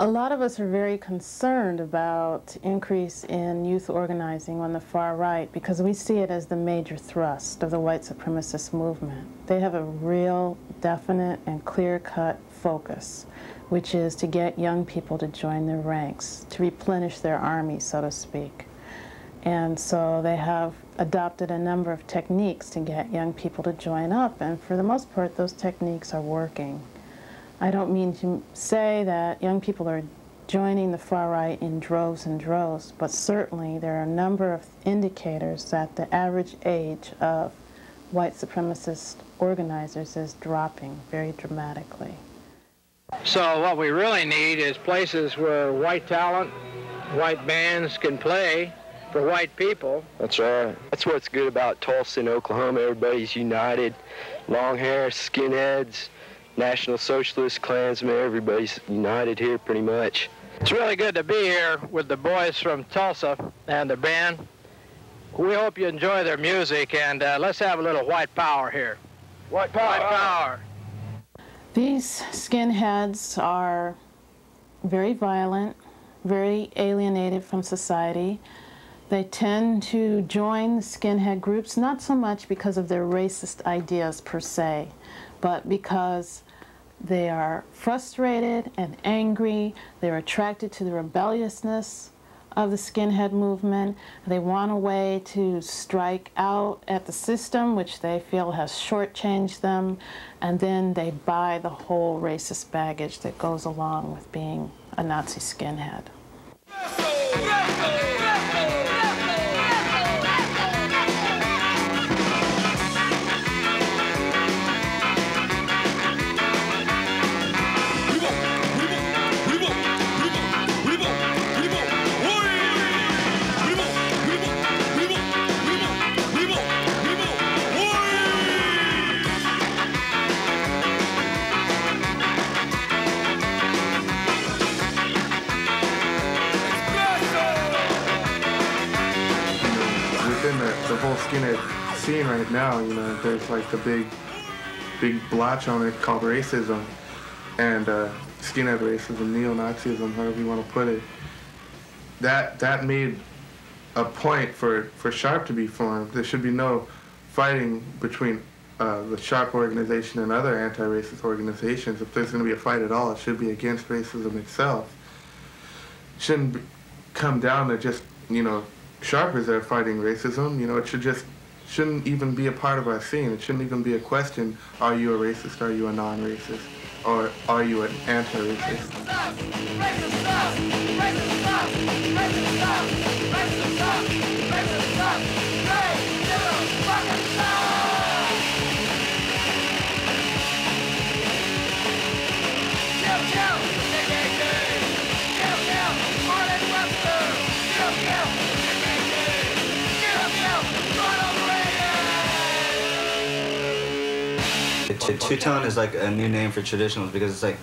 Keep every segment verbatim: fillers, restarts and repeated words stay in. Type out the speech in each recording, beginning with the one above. A lot of us are very concerned about increase in youth organizing on the far right because we see it as the major thrust of the white supremacist movement. They have a real, definite, and clear-cut focus, which is to get young people to join their ranks, to replenish their army, so to speak. And so they have adopted a number of techniques to get young people to join up, and for the most part, those techniques are working. I don't mean to say that young people are joining the far right in droves and droves, but certainly there are a number of indicators that the average age of white supremacist organizers is dropping very dramatically. So what we really need is places where white talent, white bands can play for white people. That's right. That's what's good about Tulsa and Oklahoma. Everybody's united. Long hair, skinheads, National Socialist, Klansmen, everybody's united here pretty much. It's really good to be here with the boys from Tulsa and the band. We hope you enjoy their music, and uh, let's have a little white power here. White power. White power. These skinheads are very violent, very alienated from society. They tend to join skinhead groups, not so much because of their racist ideas per se, but because they are frustrated and angry. They're attracted to the rebelliousness of the skinhead movement. They want a way to strike out at the system, which they feel has shortchanged them, and then they buy the whole racist baggage that goes along with being a Nazi skinhead. Wrestle, wrestle! Skinhead scene right now, you know, there's like the big, big blotch on it called racism, and uh, skinhead racism, neo-Nazism, however you want to put it. That that made a point for for SHARP to be formed. There should be no fighting between uh, the SHARP organization and other anti-racist organizations. If there's going to be a fight at all, it should be against racism itself. It shouldn't come down to just, you know, SHARPers are fighting racism. You know, it should just shouldn't even be a part of our scene. It shouldn't even be a question. Are you a racist? Are you a non-racist? Or are you an anti-racist? Two-tone is like a new name for traditionals because it's like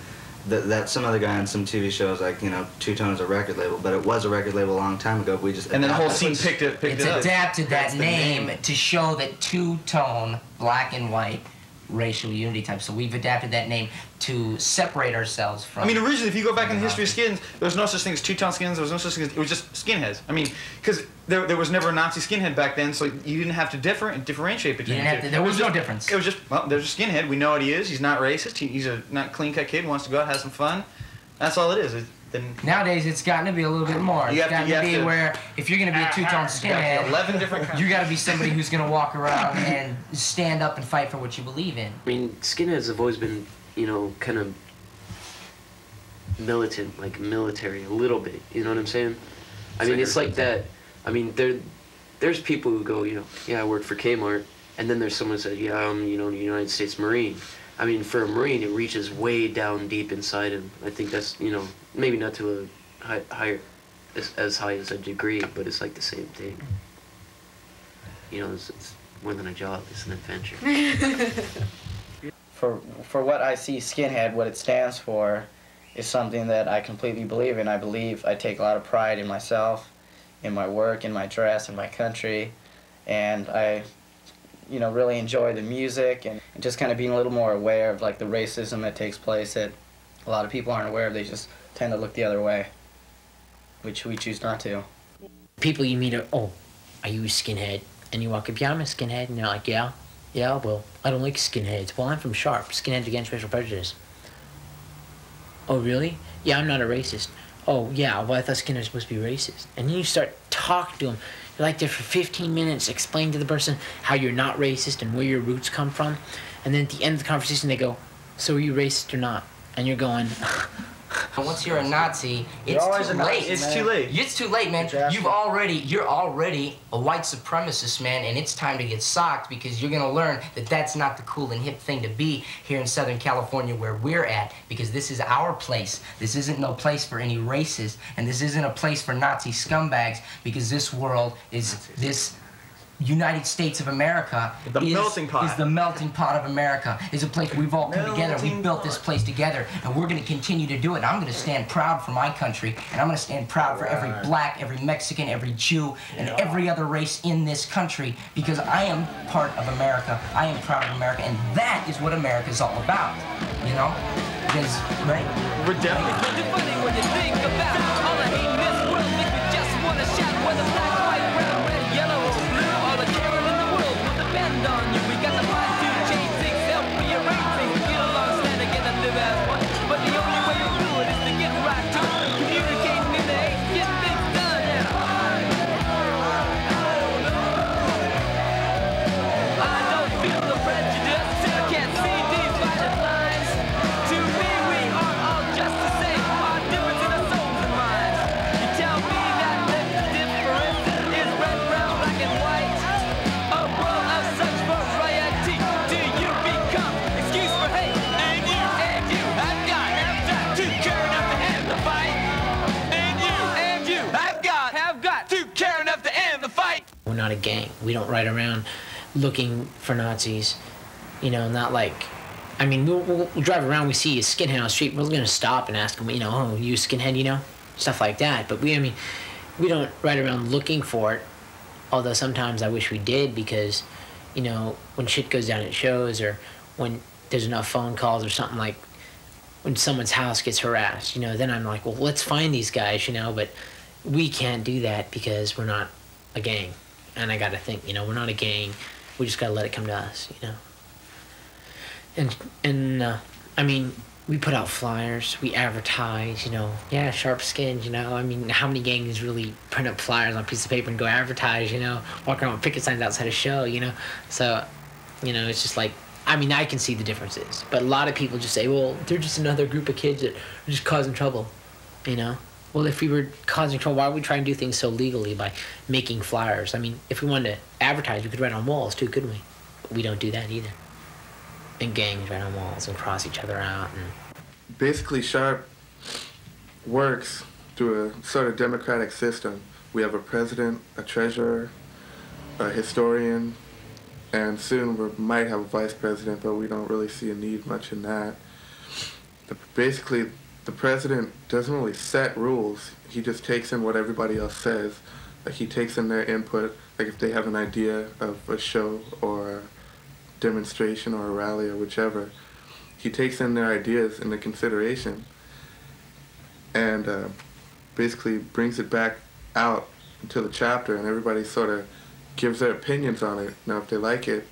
th that some other guy on some T V show is like, you know, Two-Tone is a record label, but it was a record label a long time ago. We just and then the whole scene picked it, picked it up. It's adapted that name to show that two-tone, black and white, racial unity type. So we've adapted that name to separate ourselves from. I mean, originally, if you go back in the history of skins, there was no such thing as two-tone skins. There was no such thing as, it was just skinheads. I mean, because there, there was never a Nazi skinhead back then, so you didn't have to differ and differentiate between you didn't the two. Have to, there was, was no just, difference. It was just, well, there's a skinhead. We know what he is. He's not racist. He, he's a not clean-cut kid. Wants to go out, have some fun. That's all it is. It's, Then nowadays it's gotten to be a little bit more. You it's have gotten to, you to be to, where if you're going to be a two-tone skinhead, eleven different you got to be somebody who's going to walk around and stand up and fight for what you believe in. I mean, skinheads have always been, you know, kind of militant, like military a little bit. You know what I'm saying? I mean, it's like that. I mean, there, there's people who go, you know, yeah, I work for Kmart, and then there's someone who said, yeah, I'm, you know, the United States Marine. I mean, for a Marine, it reaches way down deep inside him. I think that's, you know, maybe not to a high, higher, as, as high as a degree, but it's like the same thing. You know, it's, it's more than a job, it's an adventure. for, for what I see skinhead, what it stands for, is something that I completely believe in. I believe I take a lot of pride in myself, in my work, in my dress, in my country, and I, you know, really enjoy the music and just kind of being a little more aware of like the racism that takes place that a lot of people aren't aware of. They just tend to look the other way, which we choose not to. People you meet are, oh, are you a skinhead? And you walk up, yeah, I'm a skinhead. And they're like, yeah, yeah, well, I don't like skinheads. Well, I'm from SHARP, Skinheads Against Racial Prejudice. Oh, really? Yeah, I'm not a racist. Oh, yeah, well, I thought skinheads supposed to be racist. And then you start talking to them. You're like there for fifteen minutes, explain to the person how you're not racist and where your roots come from. And then at the end of the conversation, they go, so are you racist or not? And you're going... Once you're a Nazi, it's too late. It's too late. It's too late, man. You've already, you're already a white supremacist, man, and it's time to get socked because you're going to learn that that's not the cool and hip thing to be here in Southern California where we're at, because this is our place. This isn't no place for any racists, and this isn't a place for Nazi scumbags, because this world is this... United States of America the is, melting pot. is the melting pot of America. It's a place we've all come melting together. We've built this place together, and we're going to continue to do it. And I'm going to stand proud for my country, and I'm going to stand proud for every black, every Mexican, every Jew, and yeah. every other race in this country, because I am part of America. I am proud of America, and that is what America is all about, you know? Because, right? We're definitely right. Funny when you think about all the hate in this world. Make me just want to shout when the black, white, brown, red, yellow, on you. We got the five, two, change things, help rearrange things. We get along, stand together, live as one. But the only way to do it is to get right to it. Communicating in the hate, get things done. And I don't feel the prejudice. I can't see these violent lines. To me, we are all just the same. Our difference in our souls and minds. You tell me that the difference is red, brown, black, and white. We're not a gang. We don't ride around looking for Nazis, you know, not like, I mean, we'll, we'll, we'll drive around, we see a skinhead on the street, we're going to stop and ask them, you know, oh, you skinhead, you know, stuff like that. But we, I mean, we don't ride around looking for it, although sometimes I wish we did, because, you know, when shit goes down at shows, or when there's enough phone calls or something, like when someone's house gets harassed, you know, then I'm like, well, let's find these guys, you know, but we can't do that because we're not a gang. And I got to think, you know, we're not a gang. We just got to let it come to us, you know. And, and uh, I mean, we put out flyers. We advertise, you know. Yeah, Sharp Skins, you know. I mean, how many gangs really print up flyers on a piece of paper and go advertise, you know, walk around with picket signs outside a show, you know. So, you know, it's just like, I mean, I can see the differences. But a lot of people just say, well, they're just another group of kids that are just causing trouble, you know. Well, if we were causing trouble, why would we try and do things so legally by making flyers? I mean, if we wanted to advertise, we could write on walls too, couldn't we? But we don't do that either. And gangs write on walls and cross each other out. And... Basically, SHARP works through a sort of democratic system. We have a president, a treasurer, a historian, and soon we might have a vice president, but we don't really see a need much in that. The, basically, the president doesn't really set rules. He just takes in what everybody else says. Like, he takes in their input. Like, if they have an idea of a show or a demonstration or a rally or whichever, he takes in their ideas into consideration and uh, basically brings it back out into the chapter, and everybody sort of gives their opinions on it. Now, if they like it,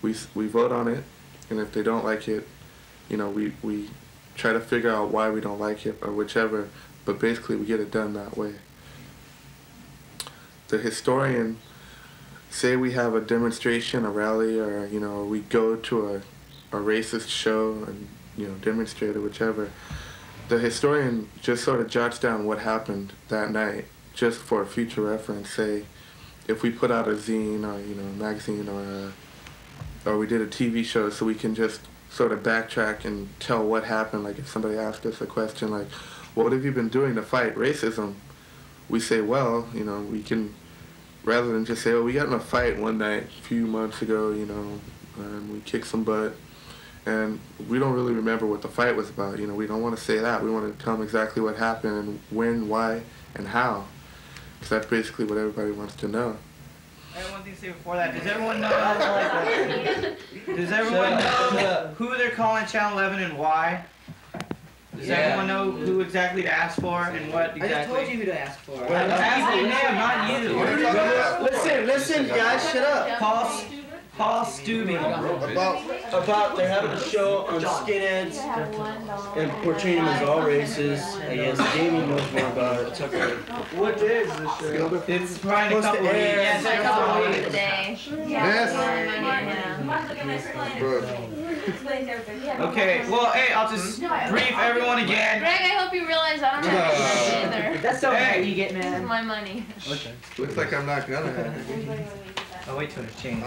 we, we vote on it, and if they don't like it, you know, we... we try to figure out why we don't like it or whichever, but basically we get it done that way. The historian, say we have a demonstration, a rally, or, you know, we go to a, a racist show and, you know, demonstrate or whichever, the historian just sort of jots down what happened that night just for future reference. Say if we put out a zine or, you know, a magazine or a, or we did a T V show, so we can just sort of backtrack and tell what happened. Like if somebody asked us a question like, what have you been doing to fight racism? We say, well, you know, we can, rather than just say, oh, we got in a fight one night a few months ago, you know, and we kicked some butt, and we don't really remember what the fight was about. You know, we don't want to say that. We want to tell them exactly what happened and when, why, and how. Because that's basically what everybody wants to know. I have one thing to say before that. Does everyone know how to, like, does everyone know who they're calling Channel eleven and why? Does yeah. everyone know who exactly to ask for and what exactly? I just told you who to ask for. Well, I'm asking them, not you. Well, listen, listen, guys, shut up. Paul, Paul Stubbe. About, about they're having a show on skinheads and portraying them as all races. I guess Jamie knows more about it. Okay. What day is this show? It's probably a couple of weeks. Yes, a couple of weeks today. Yes. Okay, well, hey, I'll just brief everyone again. Greg, I hope you realize I don't have any money either. That's so bad you get, man. This is my money. Okay. Looks like I'm not gonna have it. I'll wait till it's changed.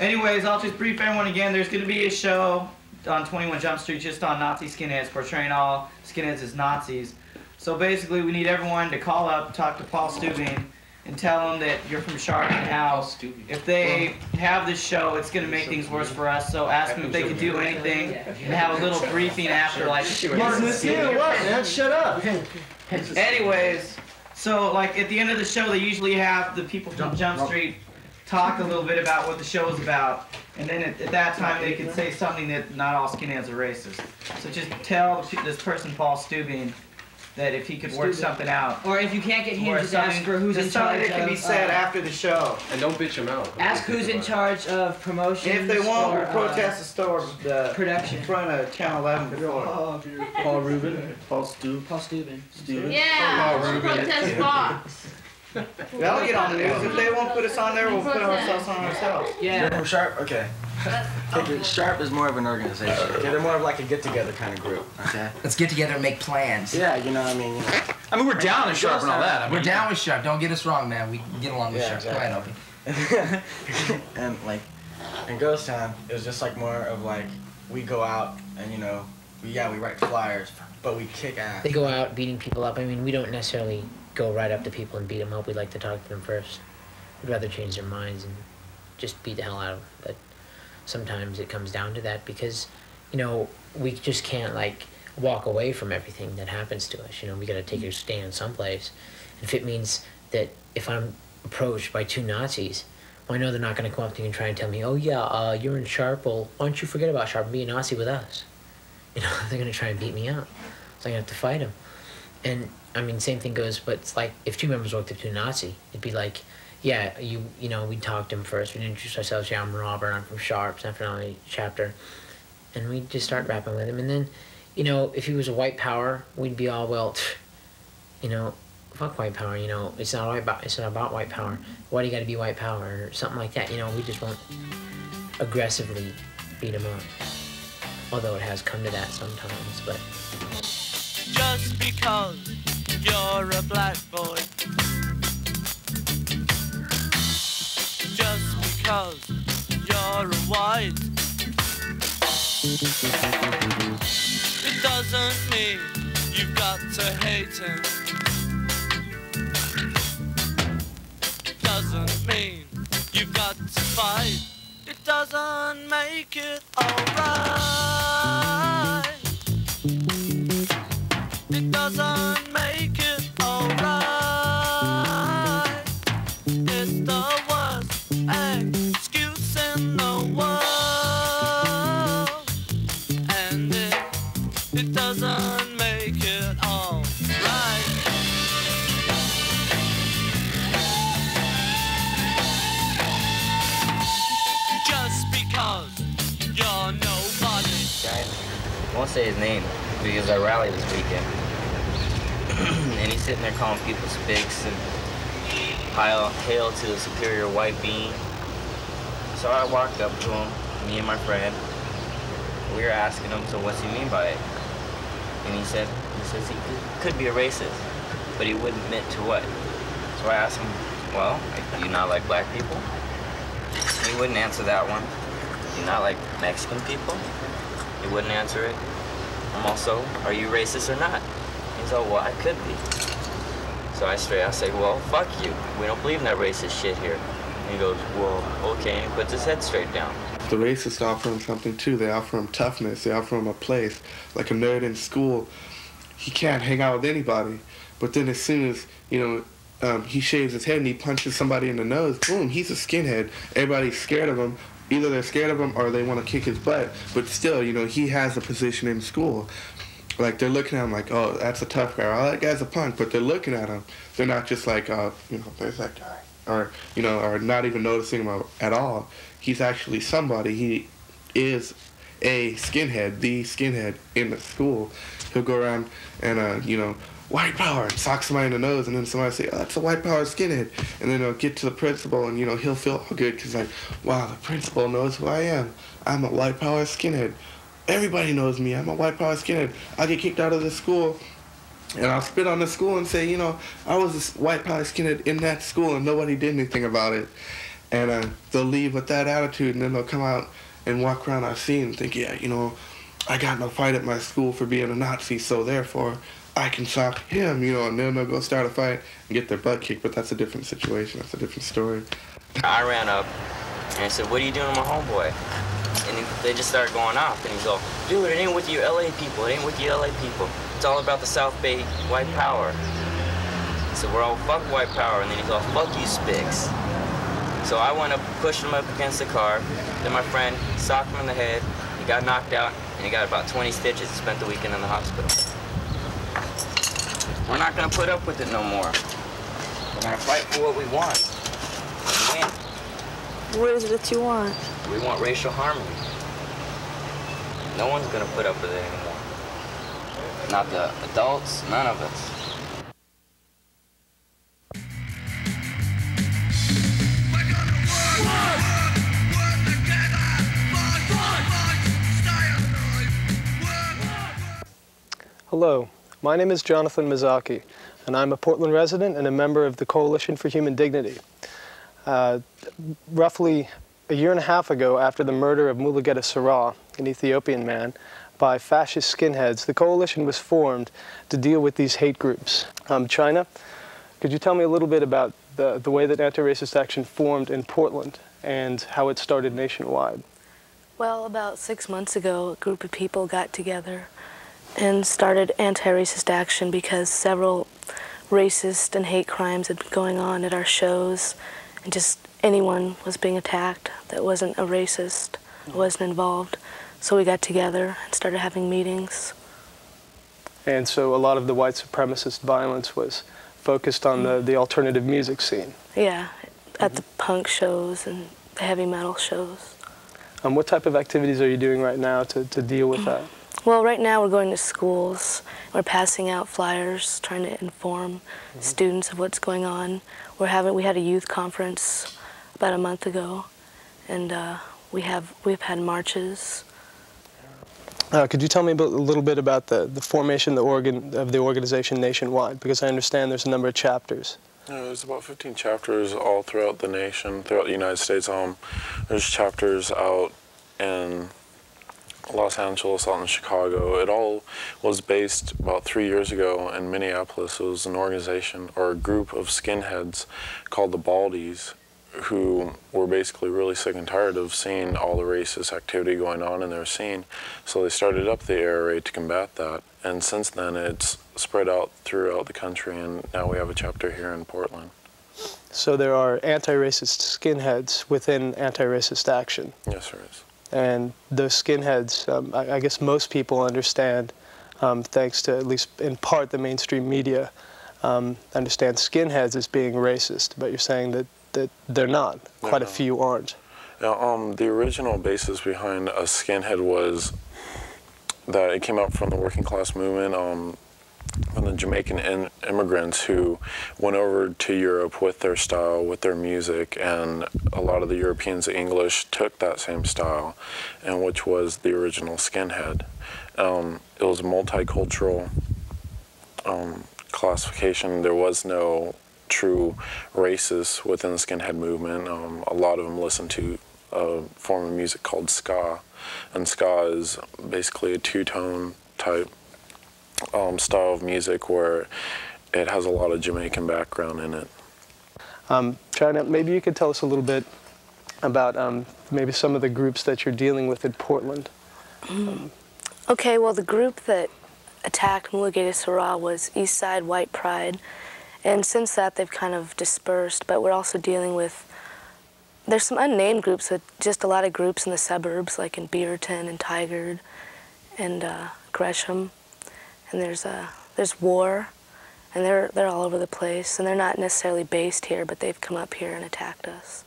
Anyways, I'll just brief everyone again. There's gonna be a show on twenty-one Jump Street just on Nazi skinheads, portraying all skinheads as Nazis. So basically, we need everyone to call up, talk to Paul Stubbe, and tell them that you're from Shark and House. If they have this show, it's going to make things worse for us, so ask them if they can do anything and have a little briefing after, like, Martin, let's do it, what, man? Shut up. Anyways, so, like, at the end of the show, they usually have the people from Jump Street talk a little bit about what the show is about, and then at, at that time they can say something that not all skinheads are racist. So just tell this person, Paul Stubbe, that if he could work something out. Or if you can't get him, just ask for who's in charge. Something that can be said after the show. And don't bitch him out. Ask who's in charge of promotion. If they won't, we'll protest the store the production in front of Channel eleven before. Paul Rubin. Paul Stubbe. Paul Stubbe. Stubbe. Yeah. Paul Rubin. Protest Fox. That'll get on the news. If they won't put us on there, we'll put ourselves on ourselves. Yeah. You're Sharp? Okay. Sharp is more of an organization. Yeah, they're more of like a get-together kind of group. Okay. Let's get together and make plans. Yeah, you know what I mean? You know. I mean, we're down with Sharp and all that. I mean, we're down with Sharp. Don't get us wrong, man. We get along with yeah, Sharp. Exactly. Plan open. And like, in Ghost Town, it was just like more of like, we go out and, you know, we, yeah, we write flyers, but we kick ass. They go out beating people up. I mean, we don't necessarily go right up to people and beat them up. We'd like to talk to them first. We'd rather change their minds and just beat the hell out of them. But sometimes it comes down to that because, you know, we just can't, like, walk away from everything that happens to us. You know, we got to take a stand someplace. If it means that if I'm approached by two Nazis, well, I know they're not going to come up to you and try and tell me, oh, yeah, uh, you're in Sharp. Well, why don't you forget about Sharp and be a Nazi with us? You know, they're going to try and beat me up. So I'm going to have to fight them. And, I mean, same thing goes, but it's like if two members walked up to a Nazi, it'd be like, yeah, you you know, we talked to him first. We introduced ourselves. Yeah, I'm Robert. I'm from Sharps. I'm from the chapter. And we'd just start rapping with him. And then, you know, if he was a white power, we'd be all, well, tch, you know, fuck white power. You know, it's not, about, it's not about white power. Why do you got to be white power? Or something like that. You know, we just won't aggressively beat him up. Although it has come to that sometimes, but... Just because you're a black boy, just because you're a white, it doesn't mean you've got to hate him. It doesn't mean you've got to fight. It doesn't make it alright. It doesn't make it alright. It's the worst excuse in the world. And it, it doesn't make it alright. Just because you're nobody. won't say his name because I rallied this weekend. And he's sitting there calling people spics and hail to the superior white being. So I walked up to him, me and my friend. We were asking him, so what's he mean by it? And he said, he says he could be a racist, but he wouldn't admit to what. So I asked him, well, do you not like black people? He wouldn't answer that one. Do you not like Mexican people? He wouldn't answer it. I'm also, are you racist or not? He's like, well, I could be. So I straight, I say, well, fuck you. We don't believe in that racist shit here. And he goes, well, okay, and he puts his head straight down. The racists offer him something too. They offer him toughness. They offer him a place. Like a nerd in school, he can't hang out with anybody. But then as soon as, you know, um, he shaves his head and he punches somebody in the nose, boom, he's a skinhead. Everybody's scared of him. Either they're scared of him or they want to kick his butt. But still, you know, he has a position in school. Like, they're looking at him like, oh, that's a tough guy. Oh, that guy's a punk. But they're looking at him. They're not just like, oh, you know, there's that guy. Or, you know, or not even noticing him at all. He's actually somebody. He is a skinhead, the skinhead in the school. He'll go around and, uh, you know, white power, and sock somebody in the nose, and then somebody say, oh, that's a white power skinhead. And then he'll get to the principal, and, you know, he'll feel all good because, like, wow, the principal knows who I am. I'm a white power skinhead. Everybody knows me. I'm a white power skinhead. I'll get kicked out of the school. And I'll spit on the school and say, you know, I was a white power skinhead in that school and nobody did anything about it. And uh, they'll leave with that attitude, and then they'll come out and walk around our scene and think, yeah, you know, I got in a fight at my school for being a Nazi, so therefore I can stop him, you know, and then they'll go start a fight and get their butt kicked. But that's a different situation. That's a different story. I ran up and I said, what are you doing to my homeboy? And they just started going off, and he's all, dude, it ain't with you L A people. It ain't with you L A people. It's all about the South Bay white power. So we're all fuck white power, and then he's all, fuck you spics. So I went up, pushed him up against the car. Then my friend socked him in the head. He got knocked out, and he got about twenty stitches and spent the weekend in the hospital. We're not gonna put up with it no more. We're gonna fight for what we want. We win. What is it that you want? We want racial harmony. No one's gonna put up with it anymore. Not the adults, none of us. Hello, my name is Jonathan Mazaki, and I'm a Portland resident and a member of the Coalition for Human Dignity. Uh, roughly a year and a half ago, after the murder of Mulugeta Seraw, an Ethiopian man, by fascist skinheads, the coalition was formed to deal with these hate groups. Um, China, could you tell me a little bit about the, the way that Anti-Racist Action formed in Portland and how it started nationwide? Well, about six months ago, a group of people got together and started Anti-Racist Action because several racist and hate crimes had been going on at our shows. And just anyone was being attacked that wasn't a racist, wasn't involved. So we got together and started having meetings. And so a lot of the white supremacist violence was focused on the, the alternative music scene. Yeah, at mm-hmm. the punk shows and the heavy metal shows. Um, what type of activities are you doing right now to, to deal with that? Well, right now we're going to schools. We're passing out flyers, trying to inform mm-hmm. students of what's going on. We're having, we had a youth conference about a month ago, and uh, we have, we've had marches. Uh, could you tell me a little bit about the, the formation the organ, of the organization nationwide? Because I understand there's a number of chapters. Yeah, there's about fifteen chapters all throughout the nation, throughout the United States. Um, there's chapters out in Los Angeles, out in Chicago. It all was based about three years ago in Minneapolis. It was an organization or a group of skinheads called the Baldies, who were basically really sick and tired of seeing all the racist activity going on in their scene. So they started up the A R A to combat that. And since then, it's spread out throughout the country, and now we have a chapter here in Portland. So there are anti-racist skinheads within Anti-Racist Action? Yes, there is. And those skinheads, um, I, I guess most people understand, um, thanks to at least in part the mainstream media, um, understand skinheads as being racist, but you're saying that, that they're not. Quite yeah. a few aren't. Now, um, the original basis behind a skinhead was that it came out from the working class movement, um, from the Jamaican in immigrants who went over to Europe with their style, with their music, and a lot of the Europeans, the English, took that same style, and which was the original skinhead. Um, it was multicultural um, classification. There was no true racists within the skinhead movement. Um, a lot of them listened to a form of music called ska, and ska is basically a two-tone type Um, style of music where it has a lot of Jamaican background in it. Um, China, maybe you could tell us a little bit about um, maybe some of the groups that you're dealing with in Portland. Um, okay, well, the group that attacked Mulugeta Seraw was East Side White Pride, and since that they've kind of dispersed, but we're also dealing with, there's some unnamed groups, but just a lot of groups in the suburbs, like in Beaverton and Tigard and uh, Gresham. And there's a there's war, and they're they're all over the place, and they're not necessarily based here, but they've come up here and attacked us.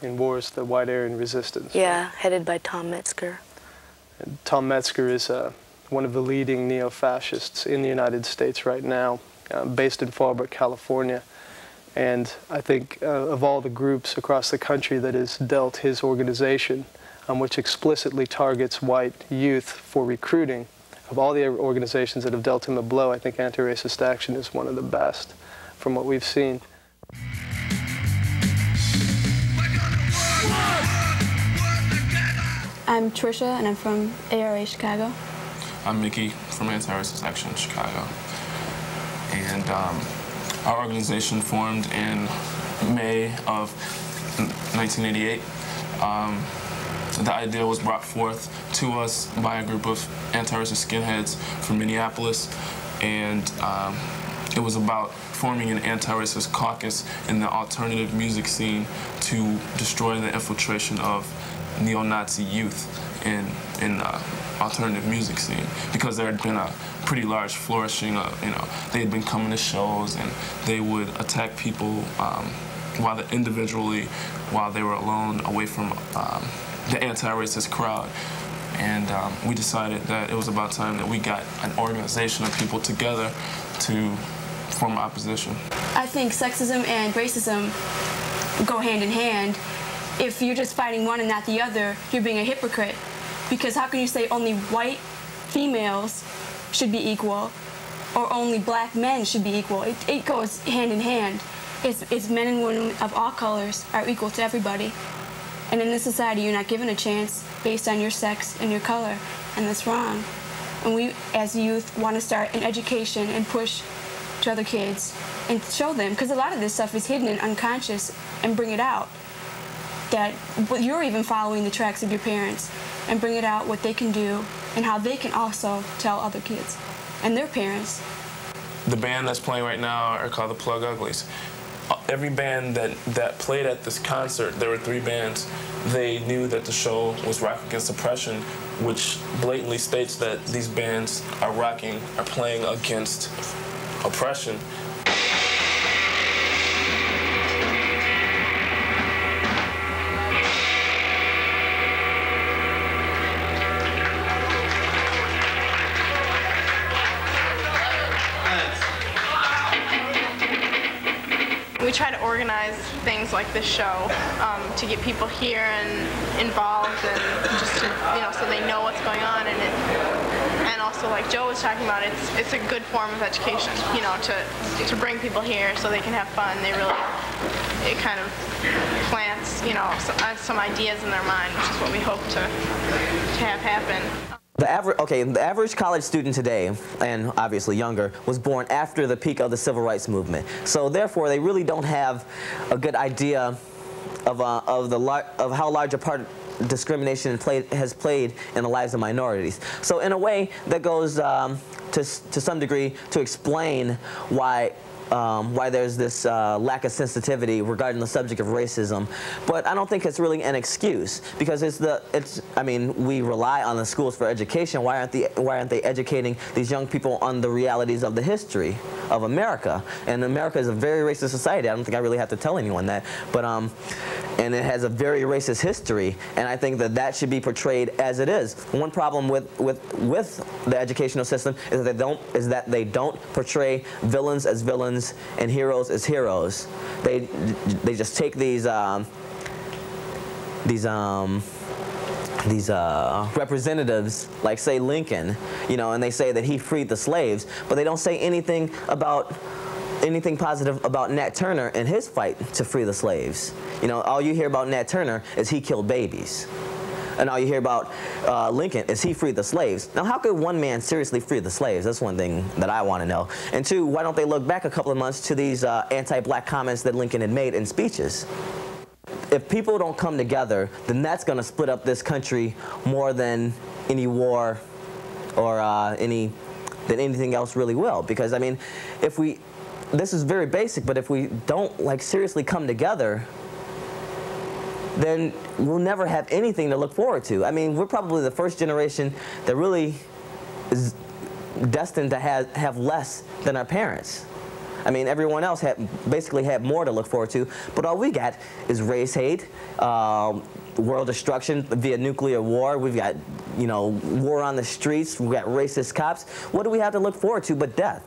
And war is the White Aryan Resistance. Yeah, right? Headed by Tom Metzger. And Tom Metzger is uh, one of the leading neo-fascists in the United States right now, uh, based in Fallbrook, California. And I think uh, of all the groups across the country that has dealt his organization, um, which explicitly targets white youth for recruiting. Of all the organizations that have dealt him a blow, I think Anti-Racist Action is one of the best, from what we've seen. I'm Trisha, and I'm from A R A Chicago. I'm Mickey from Anti-Racist Action Chicago. And um, our organization formed in May of nineteen eighty-eight. Um, The idea was brought forth to us by a group of anti-racist skinheads from Minneapolis, and um, it was about forming an anti-racist caucus in the alternative music scene to destroy the infiltration of neo-Nazi youth in in the uh, alternative music scene, because there had been a pretty large flourishing of, you know, they had been coming to shows and they would attack people um, while they individually, while they were alone, away from um, the anti-racist crowd. And um, we decided that it was about time that we got an organization of people together to form opposition. I think sexism and racism go hand in hand. If you're just fighting one and not the other, you're being a hypocrite, because how can you say only white females should be equal or only black men should be equal? It, it goes hand in hand. It's, it's men and women of all colors are equal to everybody. And in this society, you're not given a chance based on your sex and your color, and that's wrong. And we, as youth, want to start an education and push to other kids and show them, because a lot of this stuff is hidden and unconscious, and bring it out. That you're even following the tracks of your parents, and bring it out what they can do and how they can also tell other kids and their parents. The band that's playing right now are called the Plug Uglies. Every band that, that played at this concert, there were three bands, they knew that the show was Rock Against Oppression, which blatantly states that these bands are rocking, are playing against oppression. Organize things like this show um, to get people here and involved, and just to, you know, so they know what's going on, and it, and also like Joe was talking about, it's it's a good form of education, you know, to to bring people here so they can have fun. They really, it kind of plants, you know, some, some ideas in their mind, which is what we hope to to have happen. The average, okay, the average college student today, and obviously younger, was born after the peak of the civil rights movement. So therefore, they really don't have a good idea of uh, of the of how large a part discrimination played, has played in the lives of minorities. So in a way, that goes um, to to some degree to explain why. Um, why there's this uh, lack of sensitivity regarding the subject of racism. But I don't think it's really an excuse, because it's the, it's, I mean, we rely on the schools for education. Why aren't the, why aren't they educating these young people on the realities of the history of America? And America is a very racist society. I don't think I really have to tell anyone that. But um, and it has a very racist history, and I think that that should be portrayed as it is. One problem with with with the educational system is that they don't is that they don't portray villains as villains and heroes as heroes. They they just take these um, these um, these uh, representatives, like say Lincoln, you know, and they say that he freed the slaves, but they don't say anything about. anything positive about Nat Turner and his fight to free the slaves. You know, all you hear about Nat Turner is he killed babies. And all you hear about uh, Lincoln is he freed the slaves. Now, how could one man seriously free the slaves? That's one thing that I want to know. And two, why don't they look back a couple of months to these uh, anti-black comments that Lincoln had made in speeches? If people don't come together, then that's going to split up this country more than any war or uh, any, than anything else really will. Because, I mean, if we... This is very basic, but if we don't like seriously come together, then we'll never have anything to look forward to. I mean, we're probably the first generation that really is destined to have, have less than our parents. I mean, everyone else had, basically had more to look forward to, but all we got is race hate, uh, world destruction via nuclear war. We've got, you know, war on the streets. We've got racist cops. What do we have to look forward to but death?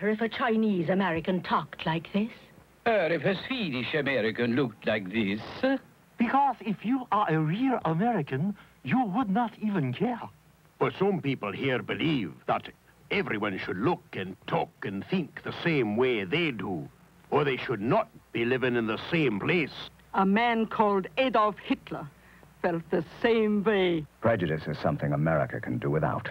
If a Chinese American talked like this? Or if a Swedish American looked like this? Because if you are a real American, you would not even care. But some people here believe that everyone should look and talk and think the same way they do, or they should not be living in the same place. A man called Adolf Hitler felt the same way. Prejudice is something America can do without.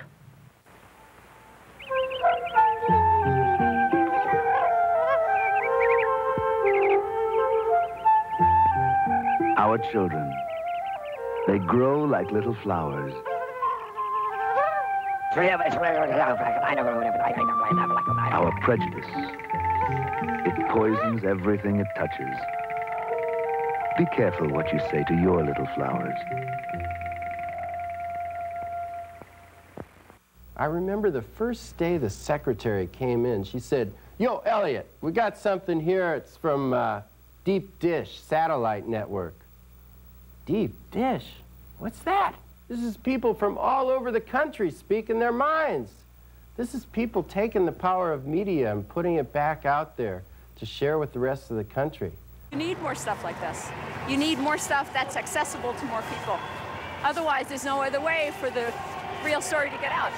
Our children, they grow like little flowers. Our prejudice, it poisons everything it touches. Be careful what you say to your little flowers. I remember the first day the secretary came in, she said, "Yo, Elliot, we got something here. It's from uh, Deep Dish Satellite Network." Deep Dish? What's that? This is people from all over the country speaking their minds. This is people taking the power of media and putting it back out there to share with the rest of the country. You need more stuff like this. You need more stuff that's accessible to more people. Otherwise, there's no other way for the real story to get out.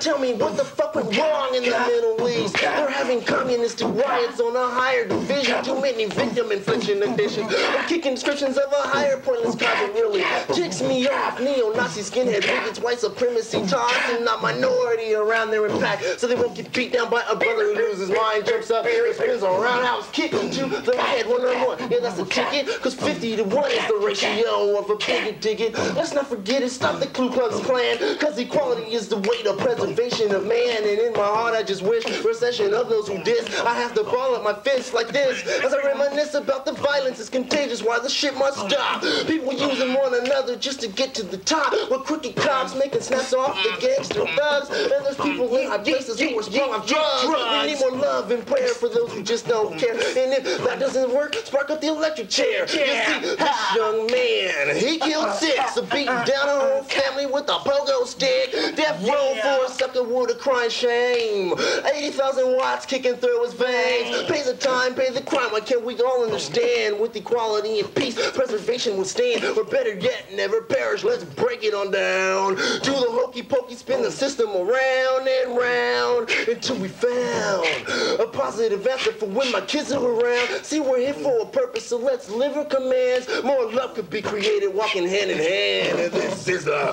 Tell me what the fuck was wrong in the Middle East. They're having communistic riots on a higher division. Too many victim infliction additions. I'm kicking descriptions of a higher pointless concept really. Kicks me off. Neo-Nazi skinhead bigots, white supremacy, tossing that minority around their impact so they won't get beat down by a brother who loses mind, jumps up, spins a roundhouse kick to the head one on one. Yeah, that's a ticket, cause fifty to one is the ratio of a bigot ticket. Let's not forget it, stop the Ku Klux Klan, cause equality is the way to preservation of man, and in my heart I just wish recession of those who diss. I have to ball up my fist like this as I reminisce about the violence is contagious. Why the shit must stop? People using one another just to get to the top, with crooked cops making snaps off the gangster thugs, and there's people in our places who are strong on drugs. We need more love and prayer for those who just don't care, and if that doesn't work, spark up the electric chair. Yeah. You see, this young man, he killed six, so beating down our whole family with a pogo stick. Death row for a sucker with a crying shame. eighty thousand watts kicking through his veins. Pay the time, pay the crime. Why can't we all understand? With equality and peace, preservation will stand. Or better yet, never perish. Let's break it on down. Do the hokey pokey, spin the system around and round until we found a positive answer for when my kids are around. See, we're here for a purpose, so let's live our commands. More love could be created, walking hand in hand. And this is the.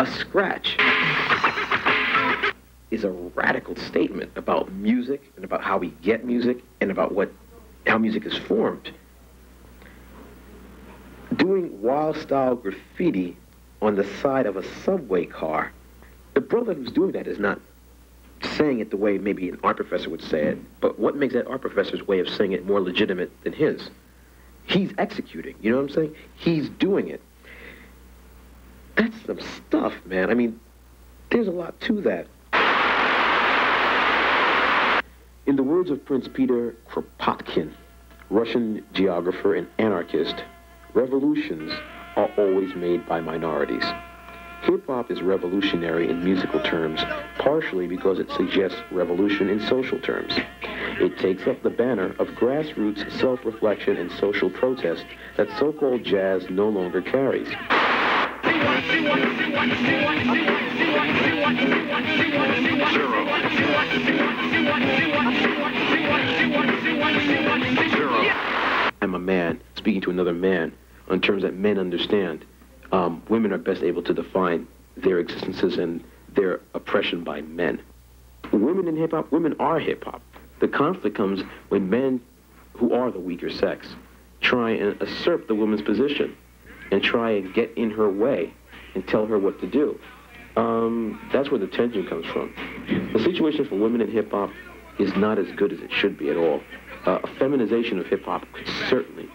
A scratch is a radical statement about music and about how we get music and about what how music is formed. Doing wild style graffiti on the side of a subway car, the brother who's doing that is not saying it the way maybe an art professor would say it, but what makes that art professor's way of saying it more legitimate than his? He's executing, you know what I'm saying? He's doing it. That's some stuff, man. I mean, there's a lot to that. In the words of Prince Peter Kropotkin, Russian geographer and anarchist, revolutions are always made by minorities. Hip-hop is revolutionary in musical terms, partially because it suggests revolution in social terms. It takes up the banner of grassroots self-reflection and social protest that so-called jazz no longer carries. I'm a man speaking to another man on terms that men understand. Um, women are best able to define their existences and their oppression by men. Women in hip-hop, women are hip-hop. The conflict comes when men who are the weaker sex try and usurp the woman's position and try and get in her way and tell her what to do. Um, that's where the tension comes from. The situation for women in hip-hop is not as good as it should be at all. Uh, a feminization of hip-hop could certainly,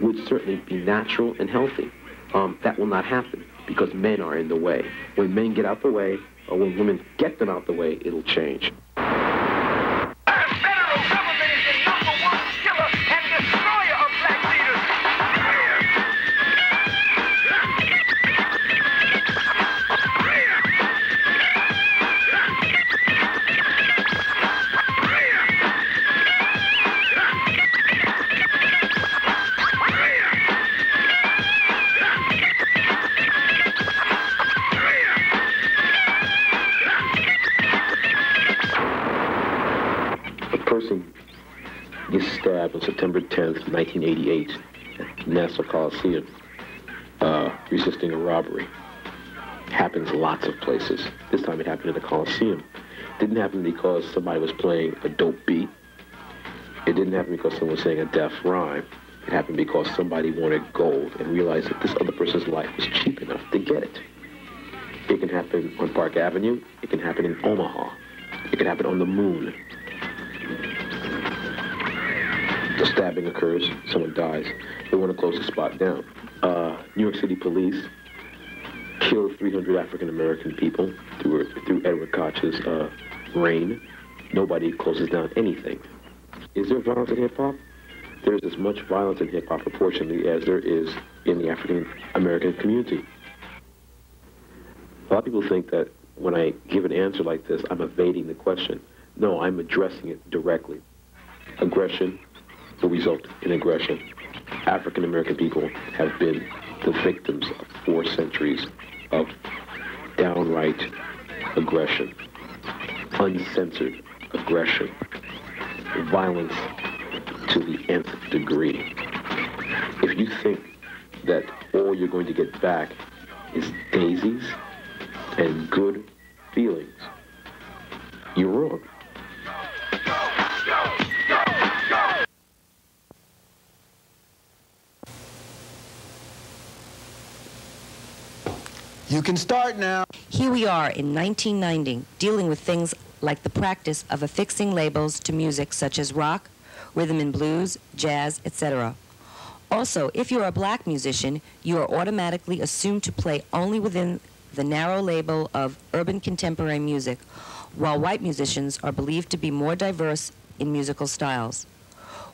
would certainly be natural and healthy. Um, that will not happen because men are in the way. When men get out the way, or when women get them out the way, it'll change. A person gets stabbed on September tenth, nineteen eighty-eight, at the Nassau Coliseum, uh, resisting a robbery. Happens lots of places. This time it happened in the Coliseum. Didn't happen because somebody was playing a dope beat. It didn't happen because someone was saying a deaf rhyme. It happened because somebody wanted gold and realized that this other person's life was cheap enough to get it. It can happen on Park Avenue. It can happen in Omaha. It can happen on the moon. The stabbing occurs. Someone dies. They want to close the spot down. Uh, New York City police killed three hundred African-American people through, through Edward Koch's uh, reign. Nobody closes down anything. Is there violence in hip-hop? There's as much violence in hip-hop proportionally as there is in the African-American community. A lot of people think that when I give an answer like this, I'm evading the question. No, I'm addressing it directly. Aggression will result in aggression. African-American people have been the victims of four centuries of downright aggression, uncensored aggression, violence to the nth degree. If you think that all you're going to get back is daisies and good feelings, you're wrong. You can start now. Here we are in nineteen ninety, dealing with things like the practice of affixing labels to music such as rock, rhythm and blues, jazz, et cetera. Also, if you're a black musician, you are automatically assumed to play only within the narrow label of urban contemporary music, while white musicians are believed to be more diverse in musical styles.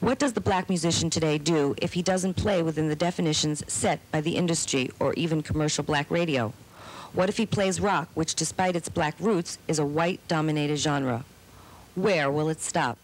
What does the black musician today do if he doesn't play within the definitions set by the industry or even commercial black radio? What if he plays rock, which despite its black roots is a white-dominated genre? Where will it stop?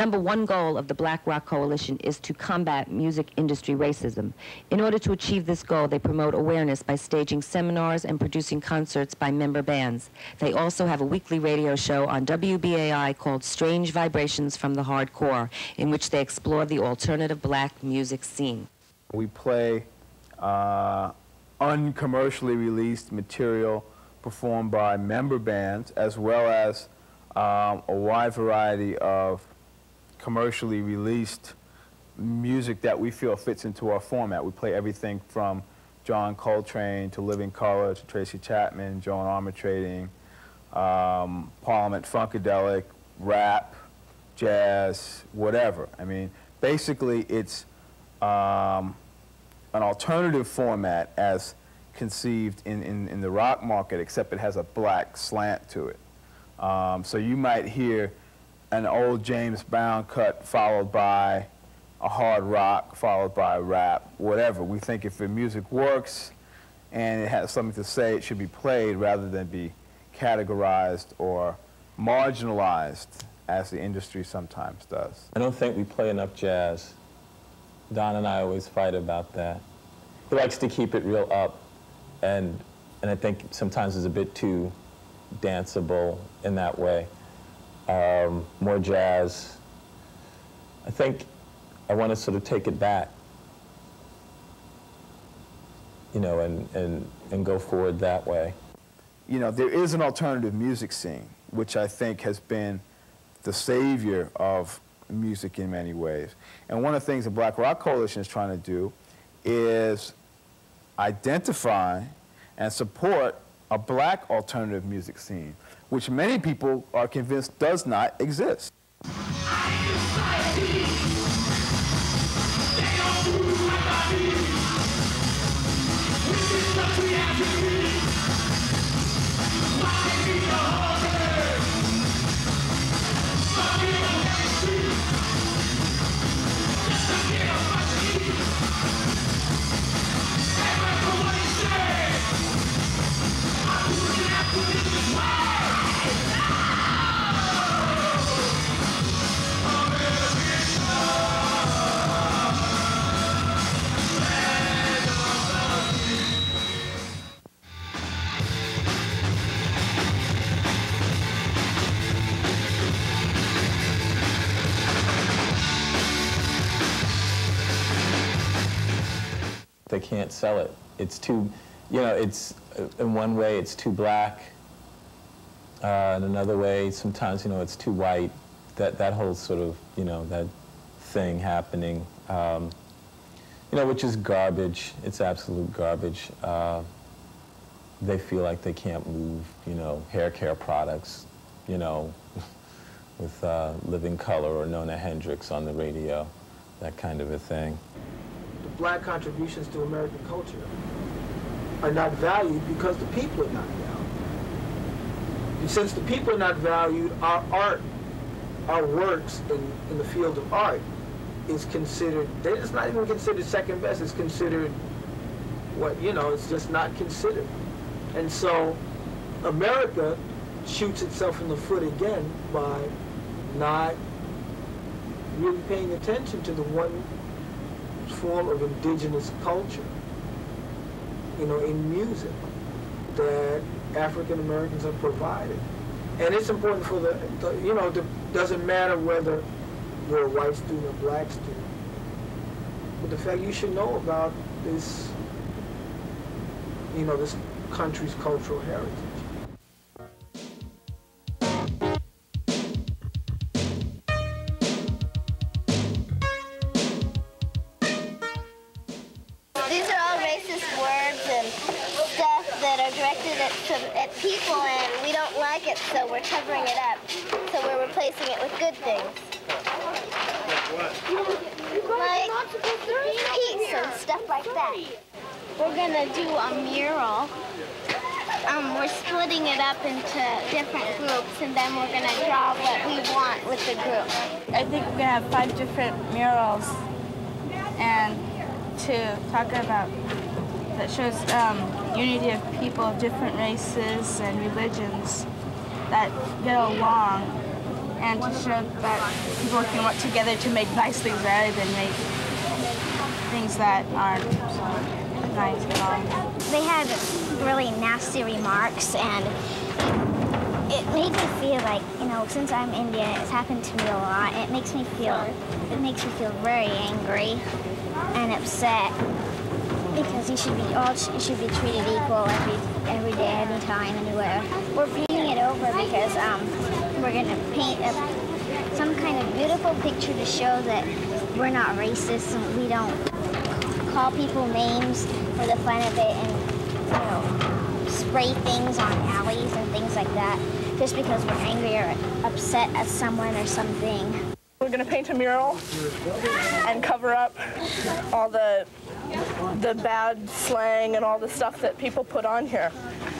Number one goal of the Black Rock Coalition is to combat music industry racism. In order to achieve this goal, they promote awareness by staging seminars and producing concerts by member bands. They also have a weekly radio show on W B A I called Strange Vibrations from the Hardcore, in which they explore the alternative black music scene. We play Uh... uncommercially released material performed by member bands, as well as um, a wide variety of commercially released music that we feel fits into our format. We play everything from John Coltrane to Living Color to Tracy Chapman, Joan Armatrading, um, Parliament Funkadelic, rap, jazz, whatever. I mean, basically it's um, an alternative format as conceived in, in, in the rock market, except it has a black slant to it. Um, so you might hear an old James Brown cut followed by a hard rock, followed by a rap, whatever. We think if the music works and it has something to say, it should be played rather than be categorized or marginalized as the industry sometimes does. I don't think we play enough jazz. Don and I always fight about that. He likes to keep it real up, and, and I think sometimes it's a bit too danceable in that way. Um, more jazz. I think I want to sort of take it back, you know, and, and, and go forward that way. You know, there is an alternative music scene, which I think has been the savior of music in many ways. And one of the things the Black Rock Coalition is trying to do is identify and support a black alternative music scene, which many people are convinced does not exist. They can't sell it. It's too, you know, it's, in one way it's too black. Uh, in another way, sometimes, you know, it's too white. That, that whole sort of, you know, that thing happening, um, you know, which is garbage. It's absolute garbage. Uh, they feel like they can't move, you know, hair care products, you know, with uh, Living Color or Nona Hendryx on the radio, that kind of a thing. The black contributions to American culture are not valued because the people are not valued. And since the people are not valued, our art, our works in, in the field of art is considered, it's not even considered second best, it's considered what, you know, it's just not considered. And so America shoots itself in the foot again by not really paying attention to the one form of indigenous culture, you know, in music that African Americans have provided. And it's important for the, the you know, it doesn't matter whether you're a white student or black student, but the fact you should know about this, you know, this country's cultural heritage. I think we're going to have five different murals and to talk about that shows um, unity of people of different races and religions that get along, and to show that people can work together to make nice things rather than make things that aren't so nice at all. They had really nasty remarks, and it made me feel like, you know, since I'm Indian, it's happened to me a lot. It makes me feel, it makes me feel very angry and upset because you should be all, you should be treated equal every every day, every time, anywhere. We're painting it over because um, we're gonna paint a, some kind of beautiful picture to show that we're not racist and we don't call people names for the fun of it, and you know, spray things on alleys and things like that just because we're angry or upset at someone or something. We're going to paint a mural and cover up all the the bad slang and all the stuff that people put on here,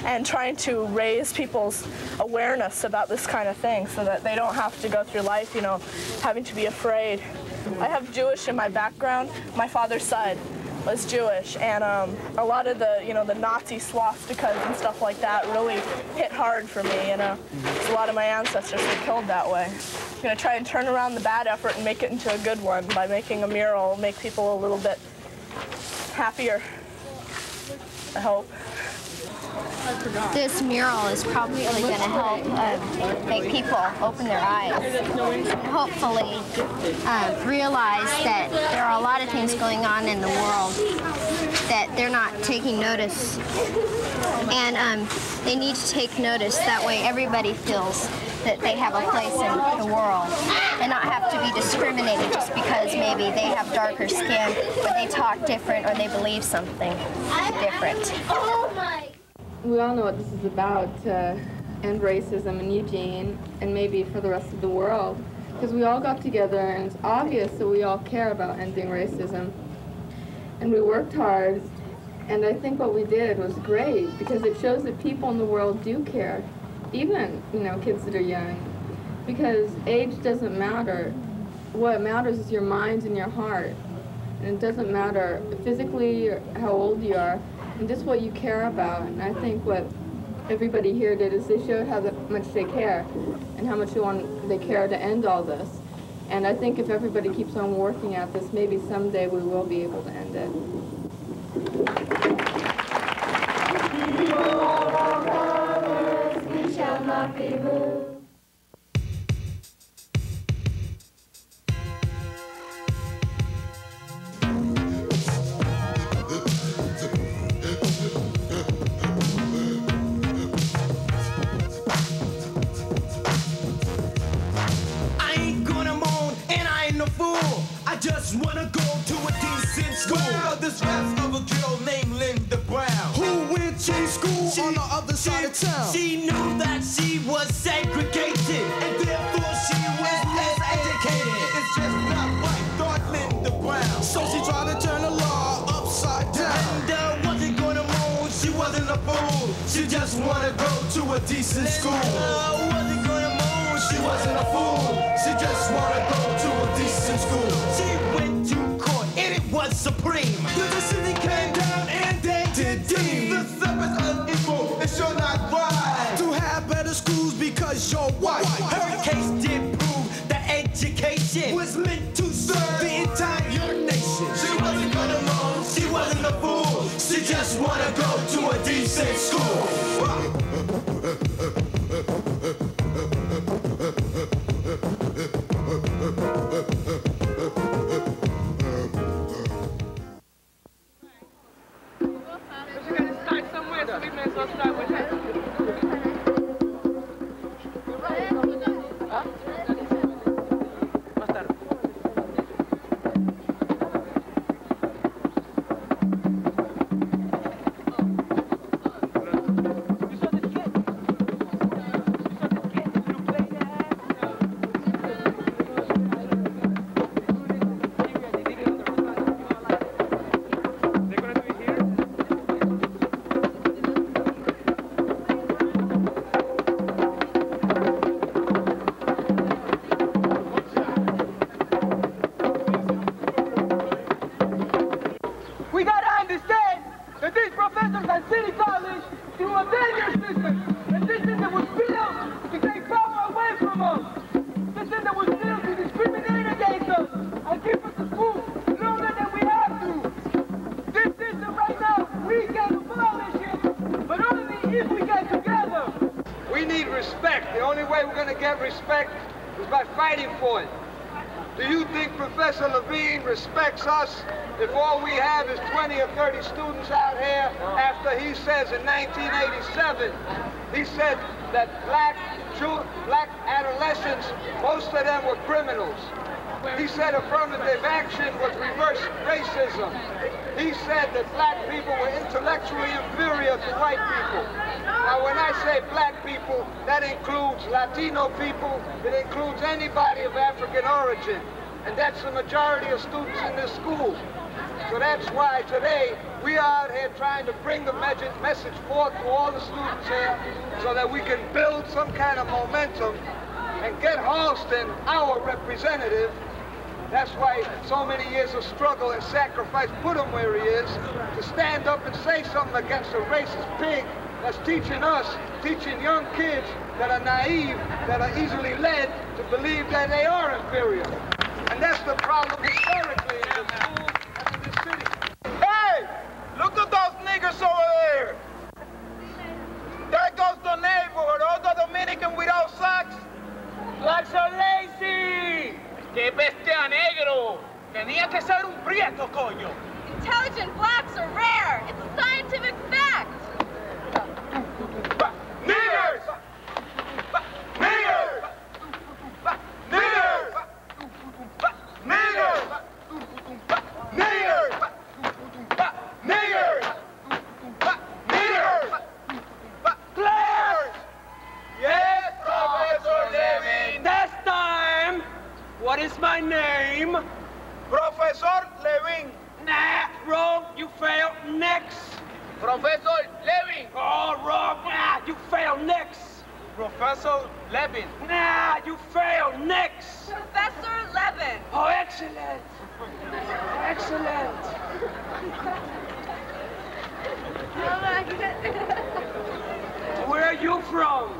and trying to raise people's awareness about this kind of thing so that they don't have to go through life, you know, having to be afraid. I have Jewish in my background. My father's side was Jewish, and um, a lot of the, you know, the Nazi swastikas and stuff like that really hit hard for me, you know. A lot of my ancestors were killed that way. I'm gonna try and turn around the bad effort and make it into a good one by making a mural, make people a little bit happier, I hope. This mural is probably really going to help uh, make people open their eyes and hopefully uh, realize that there are a lot of things going on in the world that they're not taking notice, and um, they need to take notice. That way everybody feels that they have a place in the world and not have to be discriminated just because maybe they have darker skin or they talk different or they believe something different. We all know what this is about, uh, end racism in Eugene, and maybe for the rest of the world, because we all got together, and it's obvious that we all care about ending racism. And we worked hard, and I think what we did was great, because it shows that people in the world do care, even, you know, kids that are young, because age doesn't matter. What matters is your mind and your heart, and it doesn't matter physically or how old you are. And just what you care about, and I think what everybody here did is they showed how much they care and how much they want, they care to end all this. And I think if everybody keeps on working at this, maybe someday we will be able to end it. We are brothers, we shall not be moved. a fool. I just wanna go to a decent school. Well, this rap's of a girl named Linda Brown, who went to school she, on the other she, side of town. She knew that she was segregated, and therefore she was less educated. It's just not right, thought Linda Brown. So she tried to turn the law upside down. Linda wasn't gonna moan, she wasn't a fool. She just wanna go to a decent Linda school. Wasn't She wasn't a fool, she just wanted to go to a decent school. She went to court and it was supreme. The decision came down and they did deem the separate unequal, and you're not right to have better schools because you're white. Her case did prove that education was meant to serve the entire nation. She wasn't gonna moan, she wasn't a fool, she just wanted to go to a decent school. Respects us if all we have is twenty or thirty students out here after he says in nineteen eighty-seven, he said that black, Jew, black adolescents, most of them were criminals. He said affirmative action was reverse racism. He said that black people were intellectually inferior to white people. Now when I say black people, that includes Latino people, it includes anybody of African origin. And that's the majority of students in this school. So that's why today we are out here trying to bring the message forth to all the students here so that we can build some kind of momentum and get Halston, our representative. That's why so many years of struggle and sacrifice put him where he is, to stand up and say something against a racist pig that's teaching us, teaching young kids that are naive, that are easily led to believe that they are inferior. And that's the problem historically in the school and in the city. Hey! Look at those niggas over there! There goes the neighborhood, all the Dominicans without socks. Blacks are lazy! Que bestia negro! Tenía que ser un prieto, coño! Intelligent blacks are rare! It's a scientific fact! Niggers! Niggers! Niggers! Niggers! Niggers! Niggers! Niggers! Players! Yes, Professor Levin! This time! What is my name? Professor Levin! Nah, wrong, you fail, next! Professor Levin! Oh, wrong, nah, you fail, next! Professor Levin. Nah, you fail. Next. Professor Levin. Oh, excellent. Oh, excellent. Oh my God. Where are you from?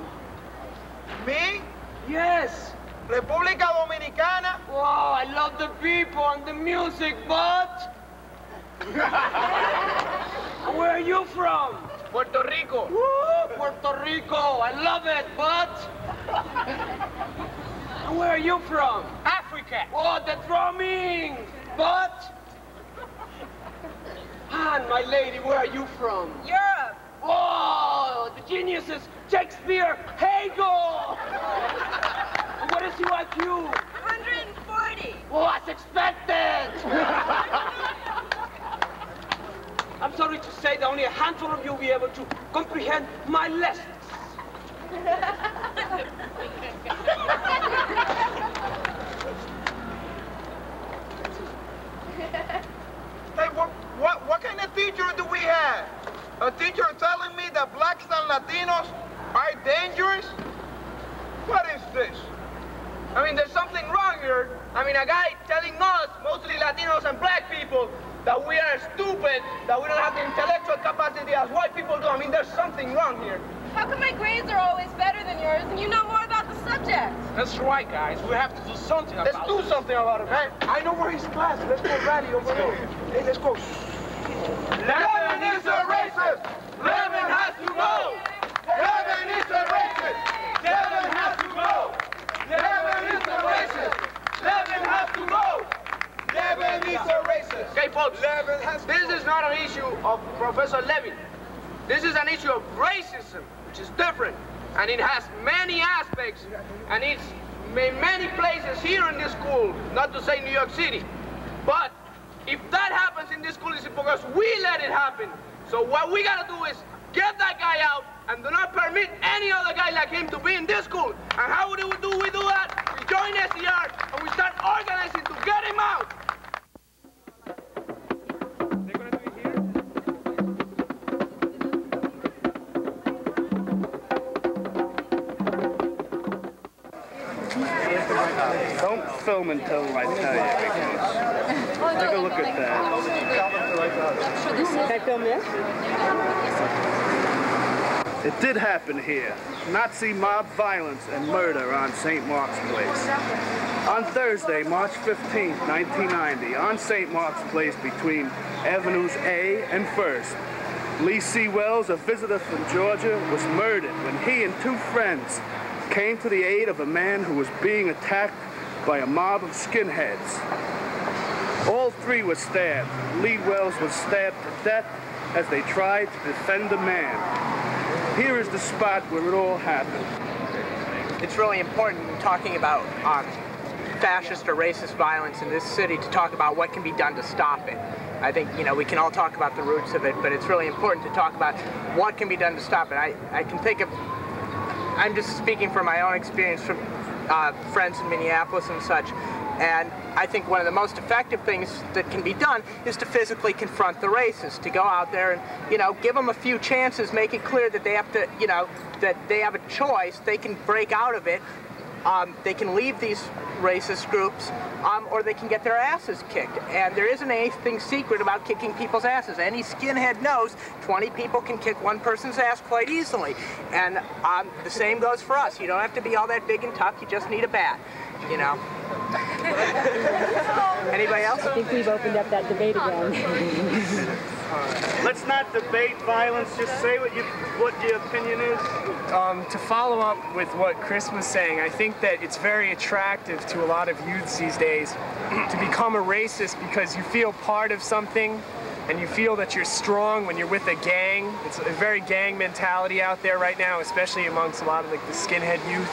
Me? Yes. República Dominicana. Wow, I love the people and the music, but... Where are you from? Puerto Rico. Woo, Puerto Rico. I love it, but... Where are you from? Africa. Oh, the drumming, but... Han, my lady, where are you from? Europe. Oh, the geniuses, Shakespeare, Hegel. What is your I Q? one forty. What? four of you will be able to comprehend my lessons. Hey, what, what, what kind of teacher do we have? A teacher telling me that blacks and Latinos are dangerous? What is this? I mean, there's something wrong here. I mean, a guy telling us, mostly Latinos and black people, that we are stupid, that we don't have the intellectual capacity as white people do. I mean, there's something wrong here. How come my grades are always better than yours and you know more about the subject? That's right, guys. We have to do something about it. Let's do this. something about it, man. I know where his class is. Let's go rally over there. Hey, let's go. Levin is a racist. Levin has to go. Levin is a racist. Levin has to go. Levin is a racist. Levin has to go. Levin is a racist. Okay, folks, this is not an issue of Professor Levin. This is an issue of racism, which is different. And it has many aspects, and it's in many places here in this school, not to say New York City. But if that happens in this school, it's because we let it happen. So what we gotta do is get that guy out and do not permit any other guy like him to be in this school. And how do we do, we do that? We join S E R and we start organizing to get him out. Don't film until I tell you, because oh, no, take a look at that. Can I film this? It did happen here. Nazi mob violence and murder on Saint Mark's Place. On Thursday, March fifteenth, nineteen ninety, on Saint Mark's Place between Avenues A and First, Lee C. Wells, a visitor from Georgia, was murdered when he and two friends came to the aid of a man who was being attacked by a mob of skinheads. All three were stabbed. Lee Wells was stabbed to death as they tried to defend the man. Here is the spot where it all happened. It's really important talking about um, fascist or racist violence in this city to talk about what can be done to stop it. I think, you know, we can all talk about the roots of it, but it's really important to talk about what can be done to stop it. I, I can think of, I'm just speaking from my own experience from Uh, friends in Minneapolis and such, and I think one of the most effective things that can be done is to physically confront the racists, to go out there and, you know, give them a few chances, make it clear that they have to, you know, that they have a choice, they can break out of it, um, they can leave these racist groups, um, or they can get their asses kicked. And there isn't anything secret about kicking people's asses. Any skinhead knows twenty people can kick one person's ass quite easily. And um, the same goes for us. You don't have to be all that big and tough, you just need a bat, you know. Anybody else? I think we've opened up that debate again. Let's not debate violence, just say what, you, what your opinion is. Um, to follow up with what Chris was saying, I think that it's very attractive to a lot of youths these days to become a racist because you feel part of something and you feel that you're strong when you're with a gang. It's a very gang mentality out there right now, especially amongst a lot of like, the skinhead youth.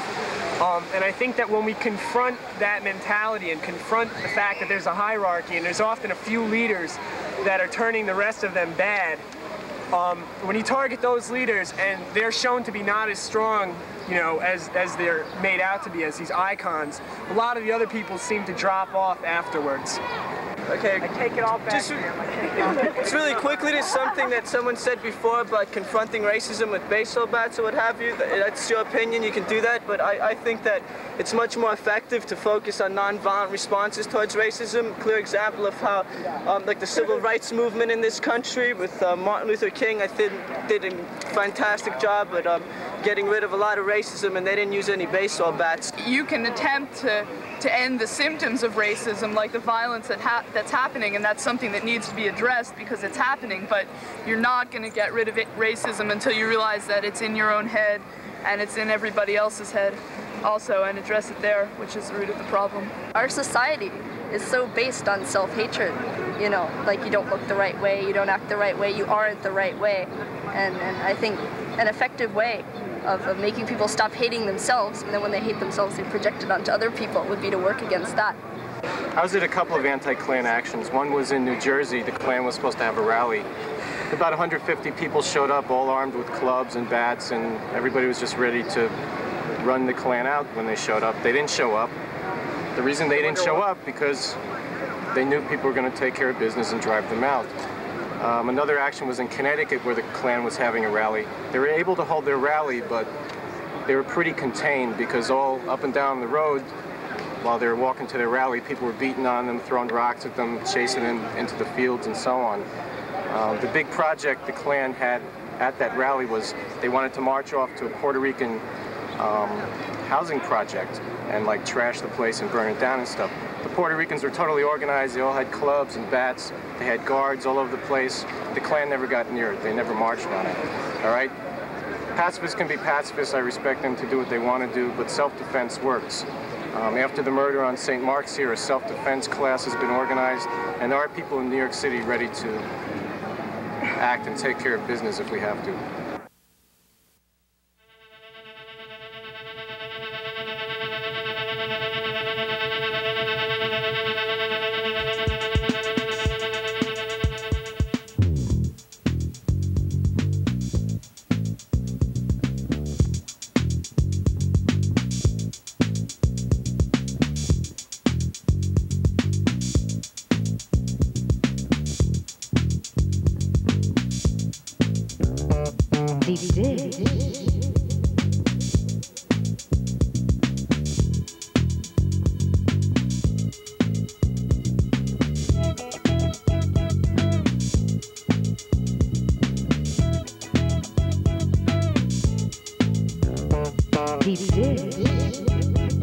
Um, and I think that when we confront that mentality and confront the fact that there's a hierarchy and there's often a few leaders that are turning the rest of them bad, um, when you target those leaders and they're shown to be not as strong, you know, as, as they're made out to be, as these icons, a lot of the other people seem to drop off afterwards. Okay, I take it all back. Just, just really quickly to something that someone said before about confronting racism with baseball bats or what have you. That's your opinion, you can do that, but I, I think that it's much more effective to focus on nonviolent responses towards racism. Clear example of how, um, like the civil rights movement in this country with uh, Martin Luther King, I think did a fantastic job at um, getting rid of a lot of racism, and they didn't use any baseball bats. You can attempt to to end the symptoms of racism, like the violence that ha that's happening, and that's something that needs to be addressed because it's happening, but you're not going to get rid of it, racism, until you realize that it's in your own head and it's in everybody else's head also, and address it there, which is the root of the problem. Our society is so based on self-hatred, you know, like you don't look the right way, you don't act the right way, you aren't the right way, and, and I think an effective way Of, of making people stop hating themselves, and then when they hate themselves they project it onto other people, would be to work against that. I was at a couple of anti-Klan actions. One was in New Jersey. The Klan was supposed to have a rally about one hundred fifty people showed up, all armed with clubs and bats, and everybody was just ready to run the Klan out when they showed up. They didn't show up. The reason they didn't show up, because they knew people were going to take care of business and drive them out. Um, another action was in Connecticut, where the Klan was having a rally. They were able to hold their rally, but they were pretty contained, because all up and down the road, while they were walking to their rally, people were beating on them, throwing rocks at them, chasing them into the fields and so on. Uh, the big project the Klan had at that rally was they wanted to march off to a Puerto Rican um, housing project and like trash the place and burn it down and stuff. The Puerto Ricans were totally organized. They all had clubs and bats. They had guards all over the place. The Klan never got near it. They never marched on it. All right? Pacifists can be pacifists. I respect them to do what they want to do, but self-defense works. Um, after the murder on Saint Mark's here, a self-defense class has been organized, and there are people in New York City ready to act and take care of business if we have to. Deep Dish.